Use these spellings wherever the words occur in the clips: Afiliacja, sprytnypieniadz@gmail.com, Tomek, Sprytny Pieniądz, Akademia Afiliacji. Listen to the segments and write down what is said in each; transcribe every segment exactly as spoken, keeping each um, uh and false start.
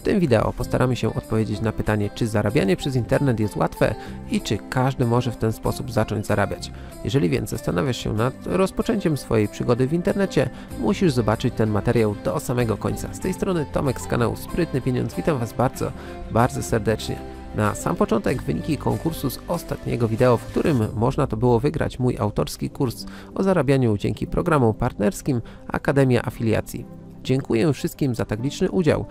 W tym wideo postaramy się odpowiedzieć na pytanie, czy zarabianie przez internet jest łatwe i czy każdy może w ten sposób zacząć zarabiać. Jeżeli więc zastanawiasz się nad rozpoczęciem swojej przygody w internecie, musisz zobaczyć ten materiał do samego końca. Z tej strony Tomek z kanału Sprytny Pieniądz, witam Was bardzo, bardzo serdecznie. Na sam początek wyniki konkursu z ostatniego wideo, w którym można to było wygrać mój autorski kurs o zarabianiu dzięki programom partnerskim Akademia Afiliacji. Dziękuję wszystkim za tak liczny udział.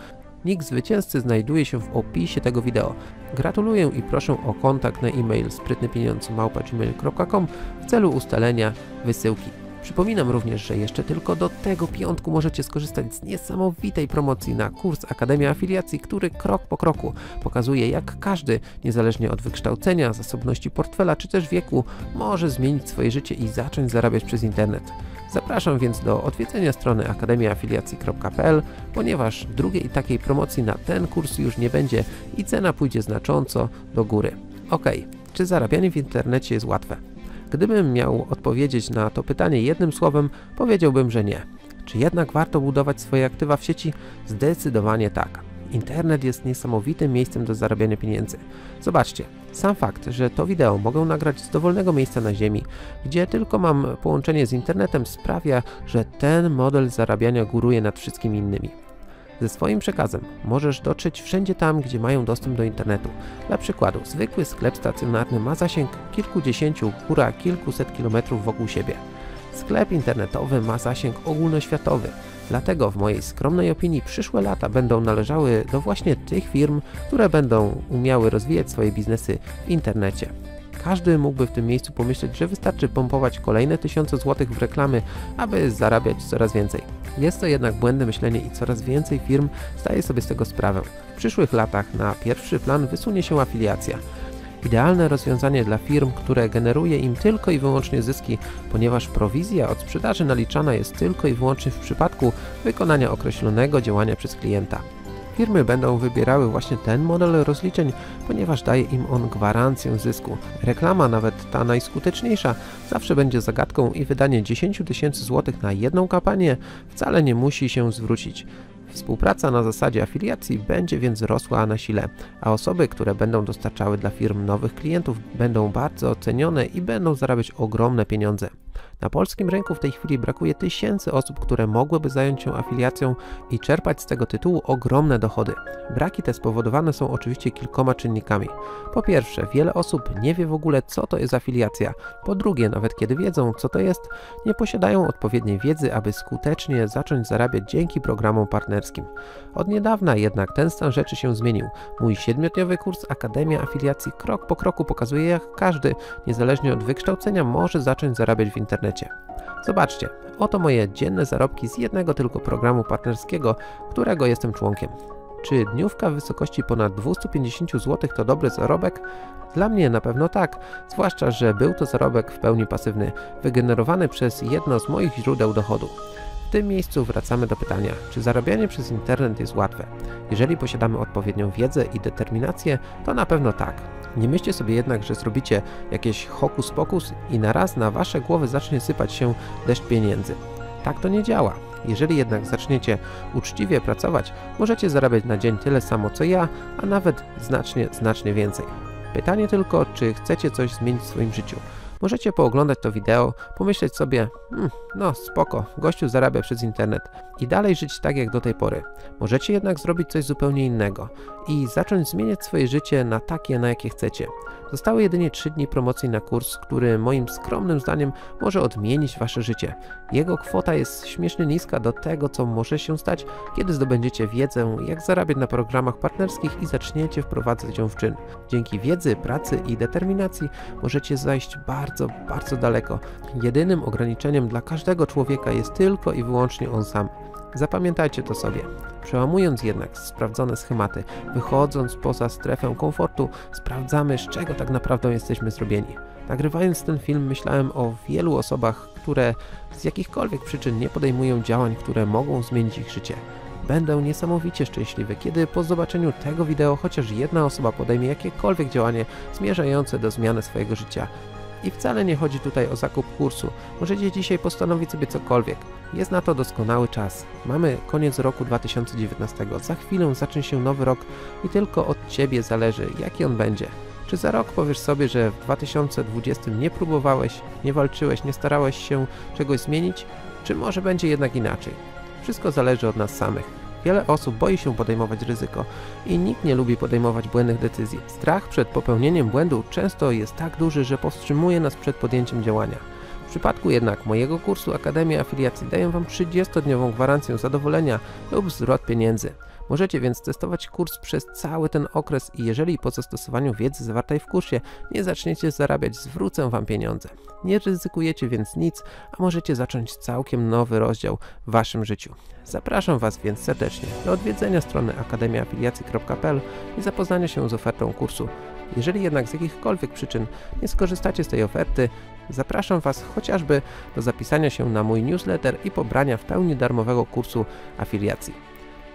Nick zwycięzcy znajduje się w opisie tego wideo. Gratuluję i proszę o kontakt na e-mail sprytnypieniadz małpa gmail kropka com w celu ustalenia wysyłki. Przypominam również, że jeszcze tylko do tego piątku możecie skorzystać z niesamowitej promocji na kurs Akademia Afiliacji, który krok po kroku pokazuje, jak każdy, niezależnie od wykształcenia, zasobności portfela czy też wieku, może zmienić swoje życie i zacząć zarabiać przez internet. Zapraszam więc do odwiedzenia strony akademia afiliacji kropka p l, ponieważ drugiej takiej promocji na ten kurs już nie będzie i cena pójdzie znacząco do góry. Ok, czy zarabianie w internecie jest łatwe? Gdybym miał odpowiedzieć na to pytanie jednym słowem, powiedziałbym, że nie. Czy jednak warto budować swoje aktywa w sieci? Zdecydowanie tak. Internet jest niesamowitym miejscem do zarabiania pieniędzy. Zobaczcie, sam fakt, że to wideo mogę nagrać z dowolnego miejsca na ziemi, gdzie tylko mam połączenie z internetem, sprawia, że ten model zarabiania góruje nad wszystkimi innymi. Ze swoim przekazem możesz dotrzeć wszędzie tam, gdzie mają dostęp do internetu. Dla przykładu, zwykły sklep stacjonarny ma zasięg kilkudziesięciu, góra kilkuset kilometrów wokół siebie. Sklep internetowy ma zasięg ogólnoświatowy, dlatego w mojej skromnej opinii przyszłe lata będą należały do właśnie tych firm, które będą umiały rozwijać swoje biznesy w internecie. Każdy mógłby w tym miejscu pomyśleć, że wystarczy pompować kolejne tysiące złotych w reklamy, aby zarabiać coraz więcej. Jest to jednak błędne myślenie i coraz więcej firm zdaje sobie z tego sprawę. W przyszłych latach na pierwszy plan wysunie się afiliacja. Idealne rozwiązanie dla firm, które generuje im tylko i wyłącznie zyski, ponieważ prowizja od sprzedaży naliczana jest tylko i wyłącznie w przypadku wykonania określonego działania przez klienta. Firmy będą wybierały właśnie ten model rozliczeń, ponieważ daje im on gwarancję zysku. Reklama, nawet ta najskuteczniejsza, zawsze będzie zagadką i wydanie dziesięć tysięcy złotych na jedną kampanię wcale nie musi się zwrócić. Współpraca na zasadzie afiliacji będzie więc rosła na sile, a osoby, które będą dostarczały dla firm nowych klientów, będą bardzo cenione i będą zarabiać ogromne pieniądze. Na polskim rynku w tej chwili brakuje tysięcy osób, które mogłyby zająć się afiliacją i czerpać z tego tytułu ogromne dochody. Braki te spowodowane są oczywiście kilkoma czynnikami. Po pierwsze, wiele osób nie wie w ogóle, co to jest afiliacja. Po drugie, nawet kiedy wiedzą, co to jest, nie posiadają odpowiedniej wiedzy, aby skutecznie zacząć zarabiać dzięki programom partnerskim. Od niedawna jednak ten stan rzeczy się zmienił. Mój siedmiodniowy kurs Akademia Afiliacji krok po kroku pokazuje, jak każdy, niezależnie od wykształcenia, może zacząć zarabiać w internecie. Zobaczcie, oto moje dzienne zarobki z jednego tylko programu partnerskiego, którego jestem członkiem. Czy dniówka w wysokości ponad dwieście pięćdziesiąt złotych to dobry zarobek? Dla mnie na pewno tak, zwłaszcza że był to zarobek w pełni pasywny, wygenerowany przez jedno z moich źródeł dochodu. W tym miejscu wracamy do pytania, czy zarabianie przez internet jest łatwe? Jeżeli posiadamy odpowiednią wiedzę i determinację, to na pewno tak. Nie myślcie sobie jednak, że zrobicie jakieś hokus pokus i naraz na wasze głowy zacznie sypać się deszcz pieniędzy. Tak to nie działa. Jeżeli jednak zaczniecie uczciwie pracować, możecie zarabiać na dzień tyle samo co ja, a nawet znacznie, znacznie więcej. Pytanie tylko, czy chcecie coś zmienić w swoim życiu. Możecie pooglądać to wideo, pomyśleć sobie, hmm, no spoko, gościu zarabia przez internet i dalej żyć tak jak do tej pory. Możecie jednak zrobić coś zupełnie innego i zacząć zmieniać swoje życie na takie, na jakie chcecie. Zostały jedynie trzy dni promocji na kurs, który moim skromnym zdaniem może odmienić wasze życie. Jego kwota jest śmiesznie niska do tego, co może się stać, kiedy zdobędziecie wiedzę, jak zarabiać na programach partnerskich i zaczniecie wprowadzać ją w czyn. Dzięki wiedzy, pracy i determinacji możecie zajść bardzo, bardzo daleko. Jedynym ograniczeniem dla każdego człowieka jest tylko i wyłącznie on sam. Zapamiętajcie to sobie. Przełamując jednak sprawdzone schematy, wychodząc poza strefę komfortu, sprawdzamy, z czego tak naprawdę jesteśmy zrobieni. Nagrywając ten film, myślałem o wielu osobach, które z jakichkolwiek przyczyn nie podejmują działań, które mogą zmienić ich życie. Będę niesamowicie szczęśliwy, kiedy po zobaczeniu tego wideo chociaż jedna osoba podejmie jakiekolwiek działanie zmierzające do zmiany swojego życia. I wcale nie chodzi tutaj o zakup kursu, możecie dzisiaj postanowić sobie cokolwiek, jest na to doskonały czas. Mamy koniec roku dwa tysiące dziewiętnastego, za chwilę zacznie się nowy rok i tylko od Ciebie zależy, jaki on będzie. Czy za rok powiesz sobie, że w dwa tysiące dwudziestym nie próbowałeś, nie walczyłeś, nie starałeś się czegoś zmienić, czy może będzie jednak inaczej? Wszystko zależy od nas samych. Wiele osób boi się podejmować ryzyko i nikt nie lubi podejmować błędnych decyzji. Strach przed popełnieniem błędu często jest tak duży, że powstrzymuje nas przed podjęciem działania. W przypadku jednak mojego kursu Akademia Afiliacji daję Wam trzydziestodniową gwarancję zadowolenia lub zwrot pieniędzy. Możecie więc testować kurs przez cały ten okres i jeżeli po zastosowaniu wiedzy zawartej w kursie nie zaczniecie zarabiać, zwrócę Wam pieniądze. Nie ryzykujecie więc nic, a możecie zacząć całkiem nowy rozdział w Waszym życiu. Zapraszam Was więc serdecznie do odwiedzenia strony akademia afiliacji kropka p l i zapoznania się z ofertą kursu. Jeżeli jednak z jakichkolwiek przyczyn nie skorzystacie z tej oferty, zapraszam Was chociażby do zapisania się na mój newsletter i pobrania w pełni darmowego kursu afiliacji.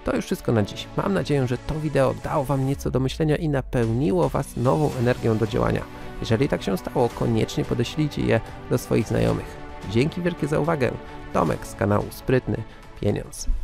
To już wszystko na dziś. Mam nadzieję, że to wideo dało Wam nieco do myślenia i napełniło Was nową energią do działania. Jeżeli tak się stało, koniecznie podeślijcie je do swoich znajomych. Dzięki wielkie za uwagę. Tomek z kanału Sprytny Pieniądz.